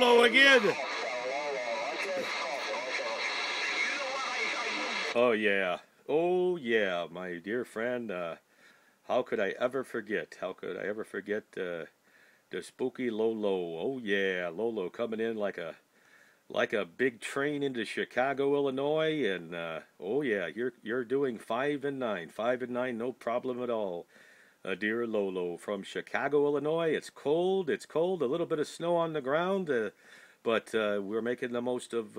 Lolo again. Oh yeah, oh yeah, my dear friend, how could I ever forget, the spooky Lolo. Oh yeah, Lolo coming in like a big train into Chicago, Illinois, and oh yeah, you're doing 5 and 9, no problem at all. Dear Lolo from Chicago, Illinois. It's cold, a little bit of snow on the ground, but we're making the most of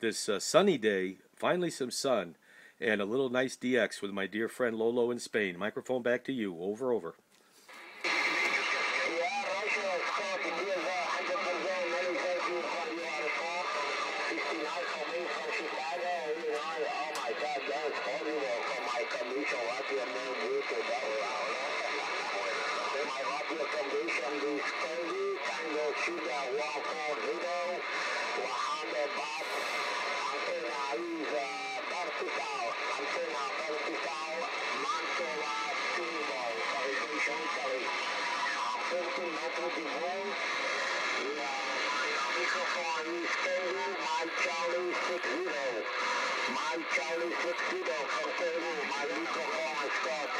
this sunny day. Finally some sun and a little nice DX with my dear friend Lolo in Spain. Microphone back to you. Over. Mike Charlie 6 zero from Peru. My microphone is Scott.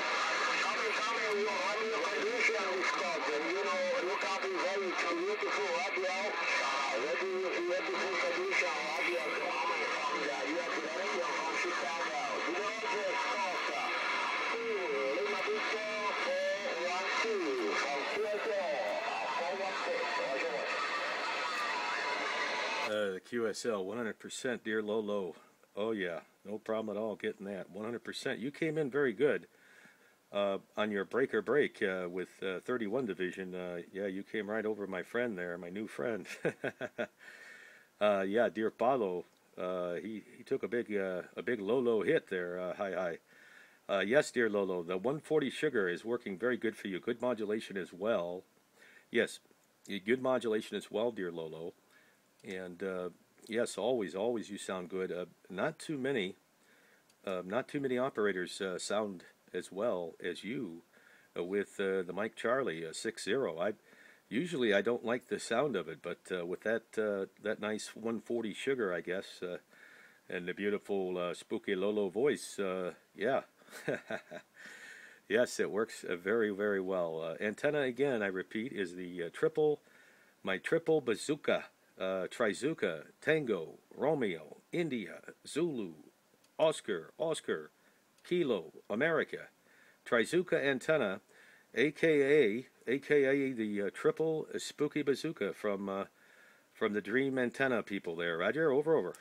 Coming, your radio condition is Scott. And you know, look up is very beautiful radio. Beautiful condition radio. You have the radio from Chicago. The Ranger Scott. 2LV412 from QSL. 416. The QSL 100%, dear Lolo. Oh yeah, no problem at all getting that 100%. You came in very good on your break with 31 division. Yeah, you came right over my friend there, my new friend. Yeah, dear Paulo, he took a big Lolo hit there. Hi. Yes, dear Lolo, the 140 sugar is working very good for you. Good modulation as well. Yes, good modulation as well, dear Lolo, and. Yes, always you sound good. Not too many operators sound as well as you with the Mike Charlie 6 0. Usually I don't like the sound of it, but with that nice 140 sugar, I guess, and the beautiful spooky Lolo voice, yeah, yes, it works very, very well. Antenna again, I repeat, is the triple bazooka. Trizuka, Tango, Romeo, India, Zulu, Oscar, Kilo, America. Trizuka antenna, aka the triple spooky bazooka from the Dream Antenna people there. Roger, over.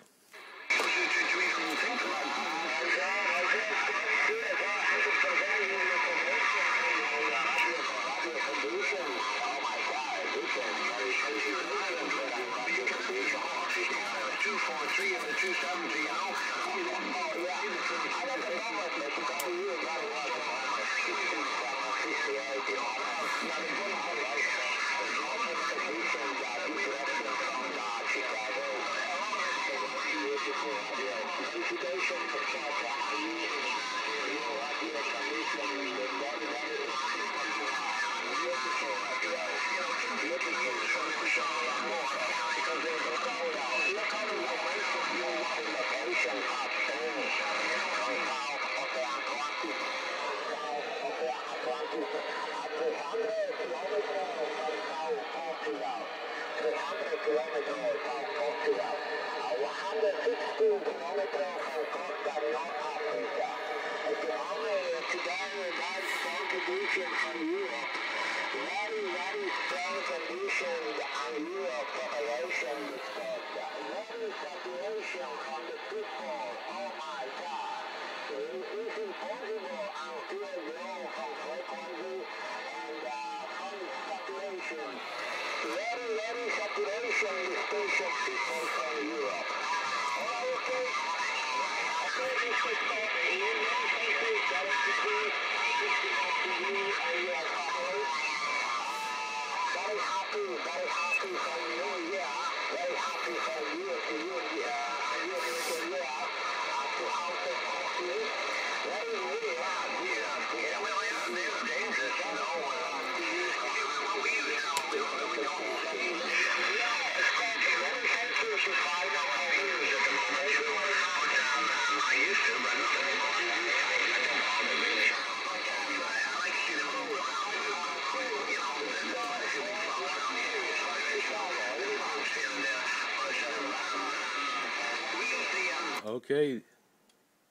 Very happy for you.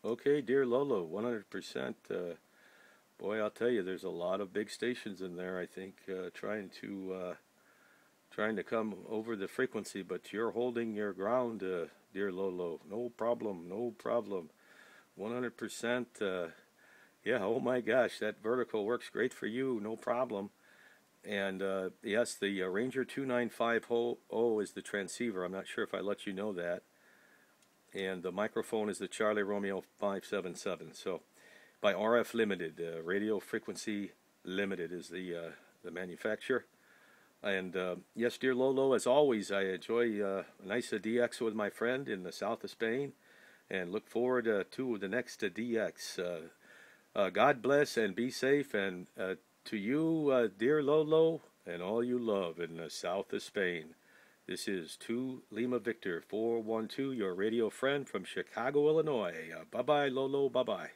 Okay, dear Lolo, 100%. Boy, I'll tell you, there's a lot of big stations in there, I think, trying to come over the frequency, but you're holding your ground, dear Lolo. No problem. 100%. Yeah, oh my gosh, that vertical works great for you, no problem. And yes, the Ranger 2950 is the transceiver. I'm not sure if I let you know that. And the microphone is the Charlie Romeo 577. So, by RF Limited, Radio Frequency Limited is the manufacturer. And yes, dear Lolo, as always, I enjoy a nice DX with my friend in the south of Spain, and look forward to the next DX. God bless and be safe, and to you, dear Lolo, and all you love in the south of Spain. This is 2 Lima Victor 412, your radio friend from Chicago, Illinois. Bye-bye, Lolo. Bye-bye.